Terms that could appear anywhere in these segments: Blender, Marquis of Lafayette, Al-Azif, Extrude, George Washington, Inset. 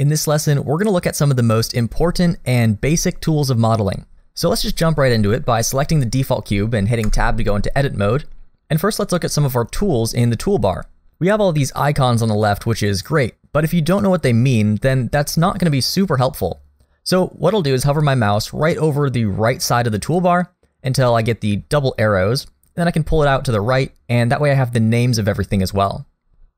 In this lesson, we're going to look at some of the most important and basic tools of modeling. So let's just jump right into it by selecting the default cube and hitting Tab to go into edit mode. And first, let's look at some of our tools in the toolbar. We have all these icons on the left, which is great, but if you don't know what they mean, then that's not going to be super helpful. So what I'll do is hover my mouse right over the right side of the toolbar until I get the double arrows, then I can pull it out to the right, and that way I have the names of everything as well.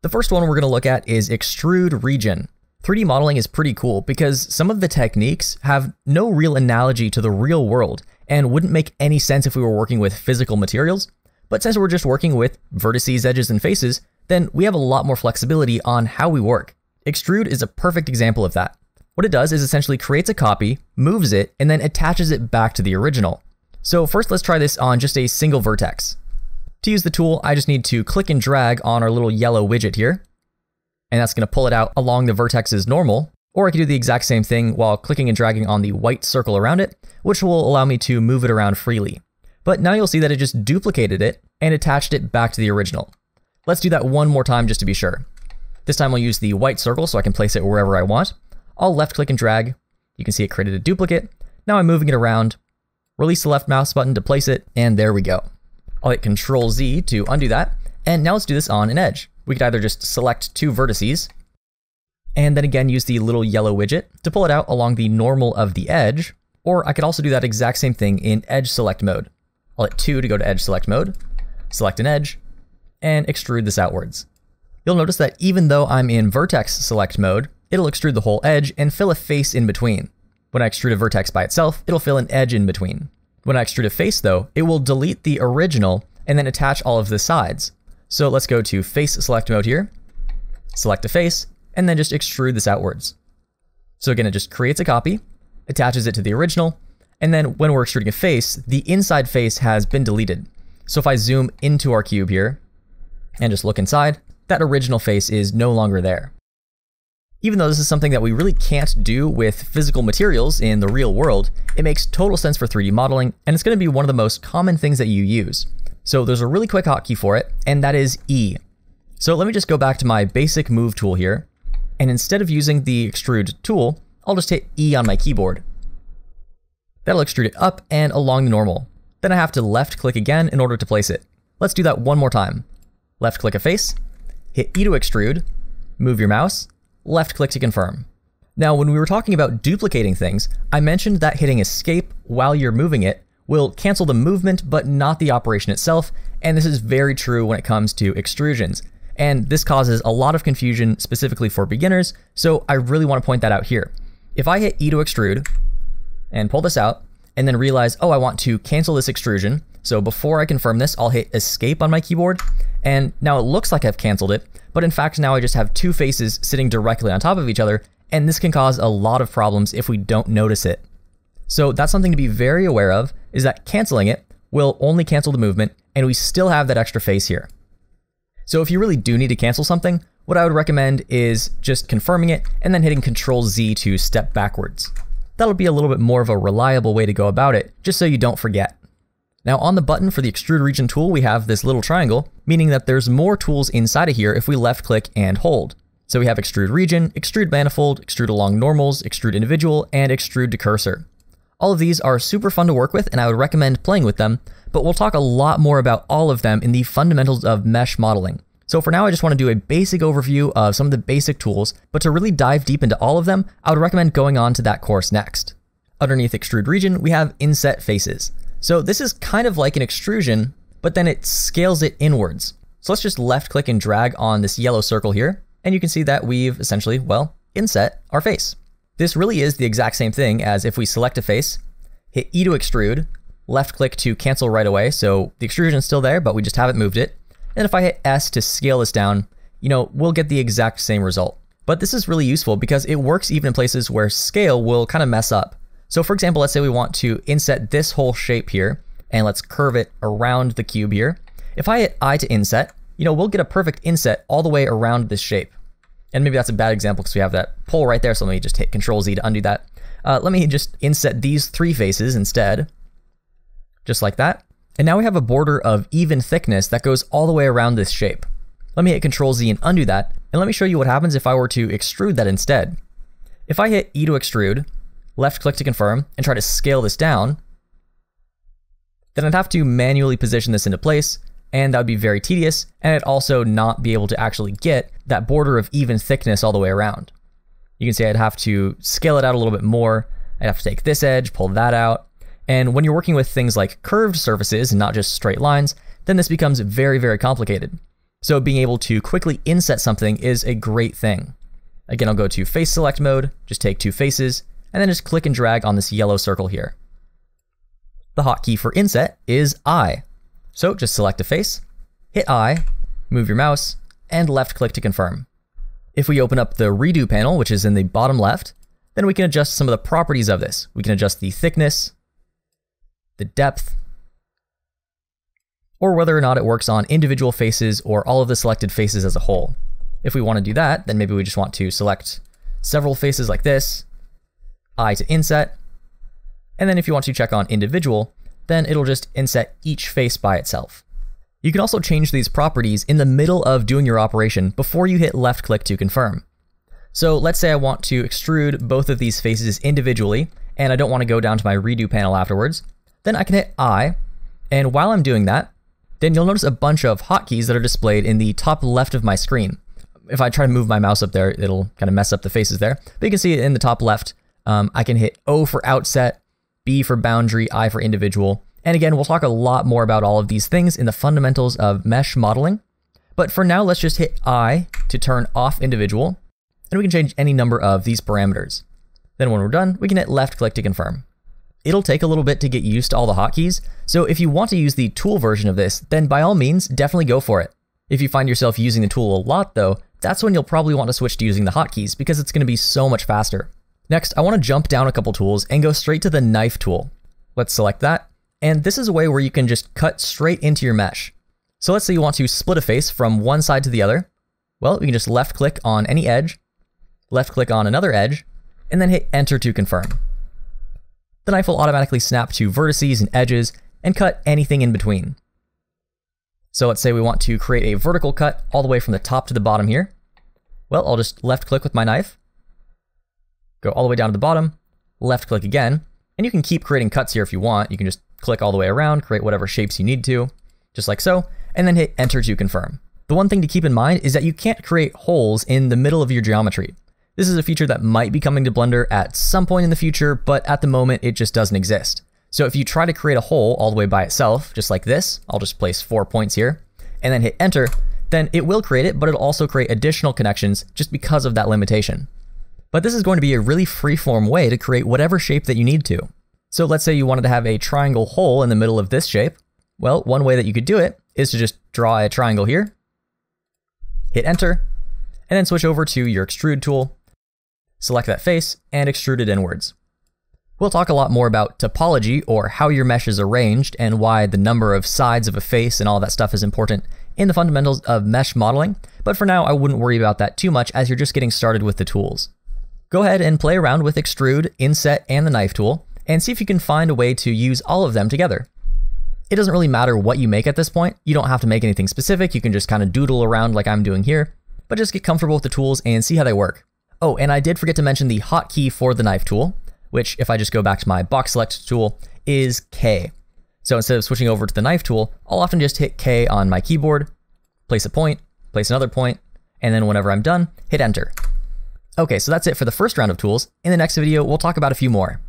The first one we're going to look at is Extrude Region. 3D modeling is pretty cool because some of the techniques have no real analogy to the real world and wouldn't make any sense if we were working with physical materials. But since we're just working with vertices, edges, and faces, then we have a lot more flexibility on how we work. Extrude is a perfect example of that. What it does is essentially creates a copy, moves it, and then attaches it back to the original. So first, let's try this on just a single vertex. To use the tool, I just need to click and drag on our little yellow widget here, and that's going to pull it out along the vertex as normal, or I can do the exact same thing while clicking and dragging on the white circle around it, which will allow me to move it around freely. But now you'll see that it just duplicated it and attached it back to the original. Let's do that one more time just to be sure. This time we'll use the white circle so I can place it wherever I want. I'll left click and drag. You can see it created a duplicate. Now I'm moving it around. Release the left mouse button to place it, and there we go. I'll hit Control Z to undo that, and now let's do this on an edge. We could either just select two vertices, and then again use the little yellow widget to pull it out along the normal of the edge, or I could also do that exact same thing in edge select mode. I'll hit 2 to go to edge select mode, select an edge, and extrude this outwards. You'll notice that even though I'm in vertex select mode, it'll extrude the whole edge and fill a face in between. When I extrude a vertex by itself, it'll fill an edge in between. When I extrude a face though, it will delete the original and then attach all of the sides. So let's go to face select mode here, select a face, and then just extrude this outwards. So again, it just creates a copy, attaches it to the original, and then when we're extruding a face, the inside face has been deleted. So if I zoom into our cube here and just look inside, that original face is no longer there. Even though this is something that we really can't do with physical materials in the real world, it makes total sense for 3D modeling, and it's going to be one of the most common things that you use. So there's a really quick hotkey for it, and that is E. So let me just go back to my basic move tool here, and instead of using the extrude tool, I'll just hit E on my keyboard. That'll extrude it up and along the normal. Then I have to left click again in order to place it. Let's do that one more time. Left click a face, hit E to extrude, move your mouse, left click to confirm. Now, when we were talking about duplicating things, I mentioned that hitting escape while you're moving it will cancel the movement, but not the operation itself. And this is very true when it comes to extrusions. And this causes a lot of confusion specifically for beginners. So I really want to point that out here. If I hit E to extrude and pull this out and then realize, oh, I want to cancel this extrusion. So before I confirm this, I'll hit escape on my keyboard. And now it looks like I've canceled it, but in fact, now I just have two faces sitting directly on top of each other. And this can cause a lot of problems if we don't notice it. So that's something to be very aware of, is that canceling it will only cancel the movement, and we still have that extra face here. So if you really do need to cancel something, what I would recommend is just confirming it and then hitting Control Z to step backwards. That'll be a little bit more of a reliable way to go about it, just so you don't forget. Now on the button for the Extrude Region tool, we have this little triangle, meaning that there's more tools inside of here if we left click and hold. So we have Extrude Region, Extrude Manifold, Extrude Along Normals, Extrude Individual, and Extrude to Cursor. All of these are super fun to work with, and I would recommend playing with them, but we'll talk a lot more about all of them in the fundamentals of mesh modeling. So for now, I just want to do a basic overview of some of the basic tools, but to really dive deep into all of them, I would recommend going on to that course next. Underneath Extrude Region, we have Inset Faces. So this is kind of like an extrusion, but then it scales it inwards. So let's just left click and drag on this yellow circle here, and you can see that we've essentially, well, inset our face. This really is the exact same thing as if we select a face, hit E to extrude, left click to cancel right away. So the extrusion is still there, but we just haven't moved it. And if I hit S to scale this down, you know, we'll get the exact same result. But this is really useful because it works even in places where scale will kind of mess up. So for example, let's say we want to inset this whole shape here, and let's curve it around the cube here. If I hit I to inset, you know, we'll get a perfect inset all the way around this shape. And maybe that's a bad example because we have that pole right there. So let me just hit Control Z to undo that. Let me just inset these three faces instead, just like that. And now we have a border of even thickness that goes all the way around this shape. Let me hit Control Z and undo that. And let me show you what happens if I were to extrude that instead. if I hit E to extrude, left click to confirm, and try to scale this down, then I'd have to manually position this into place, and that would be very tedious, and I'd also not be able to actually get that border of even thickness all the way around. You can see I'd have to scale it out a little bit more, I'd have to take this edge, pull that out, and when you're working with things like curved surfaces and not just straight lines, then this becomes very, very complicated. So being able to quickly inset something is a great thing. Again, I'll go to face select mode, just take two faces, and then just click and drag on this yellow circle here. The hotkey for inset is I. So just select a face, hit I, move your mouse, and left click to confirm. If we open up the redo panel, which is in the bottom left, then we can adjust some of the properties of this. We can adjust the thickness, the depth, or whether or not it works on individual faces or all of the selected faces as a whole. If we want to do that, then maybe we just want to select several faces like this, I to inset, and then if you want to check on individual, then it'll just inset each face by itself. You can also change these properties in the middle of doing your operation before you hit left click to confirm. So let's say I want to extrude both of these faces individually, and I don't want to go down to my redo panel afterwards, then I can hit I, and while I'm doing that, then you'll notice a bunch of hotkeys that are displayed in the top left of my screen. If I try to move my mouse up there, it'll kind of mess up the faces there, but you can see it in the top left. I can hit O for outset, B for boundary, I for individual. And again, we'll talk a lot more about all of these things in the fundamentals of mesh modeling. But for now, let's just hit I to turn off individual, and we can change any number of these parameters. Then when we're done, we can hit left click to confirm. It'll take a little bit to get used to all the hotkeys, so if you want to use the tool version of this, then by all means, definitely go for it. If you find yourself using the tool a lot though, that's when you'll probably want to switch to using the hotkeys because it's going to be so much faster. Next, I want to jump down a couple tools and go straight to the knife tool. Let's select that. And this is a way where you can just cut straight into your mesh. So let's say you want to split a face from one side to the other. Well, we can just left click on any edge, left click on another edge, and then hit enter to confirm. The knife will automatically snap to vertices and edges and cut anything in between. So let's say we want to create a vertical cut all the way from the top to the bottom here. Well, I'll just left click with my knife, go all the way down to the bottom, left click again, and you can keep creating cuts here if you want. You can just click all the way around, create whatever shapes you need to, just like so, and then hit enter to confirm. The one thing to keep in mind is that you can't create holes in the middle of your geometry. This is a feature that might be coming to Blender at some point in the future, but at the moment it just doesn't exist. So if you try to create a hole all the way by itself, just like this, I'll just place 4 points here, and then hit enter, then it will create it, but it'll also create additional connections just because of that limitation. But this is going to be a really freeform way to create whatever shape that you need to. So let's say you wanted to have a triangle hole in the middle of this shape. Well, one way that you could do it is to just draw a triangle here, hit enter, and then switch over to your extrude tool, select that face, and extrude it inwards. We'll talk a lot more about topology, or how your mesh is arranged, and why the number of sides of a face and all that stuff is important in the fundamentals of mesh modeling, but for now I wouldn't worry about that too much as you're just getting started with the tools. Go ahead and play around with extrude, inset, and the knife tool, and see if you can find a way to use all of them together. It doesn't really matter what you make at this point, you don't have to make anything specific, you can just kind of doodle around like I'm doing here, but just get comfortable with the tools and see how they work. Oh, and I did forget to mention the hotkey for the knife tool, which if I just go back to my box select tool is K. So instead of switching over to the knife tool, I'll often just hit K on my keyboard, place a point, place another point, and then whenever I'm done, hit enter. Okay, so that's it for the first round of tools. In the next video, we'll talk about a few more.